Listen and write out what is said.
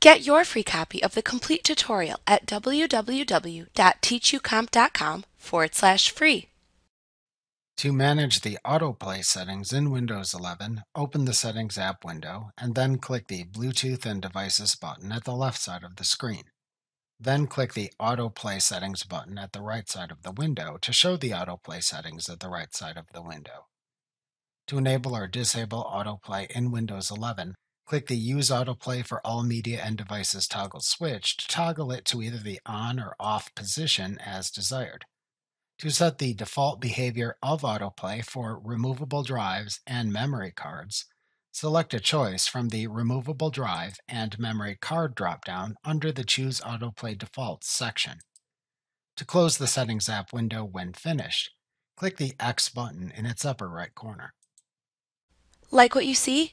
Get your free copy of the complete tutorial at www.teachucomp.com/free. To manage the AutoPlay settings in Windows 11, open the Settings app window and then click the Bluetooth and Devices button at the left side of the screen. Then click the AutoPlay settings button at the right side of the window to show the AutoPlay settings at the right side of the window. To enable or disable AutoPlay in Windows 11, click the Use AutoPlay for All Media and Devices toggle switch to toggle it to either the on or off position as desired. To set the default behavior of AutoPlay for removable drives and memory cards, select a choice from the Removable Drive and Memory Card dropdown under the Choose AutoPlay Defaults section. To close the Settings app window when finished, click the X button in its upper right corner. Like what you see?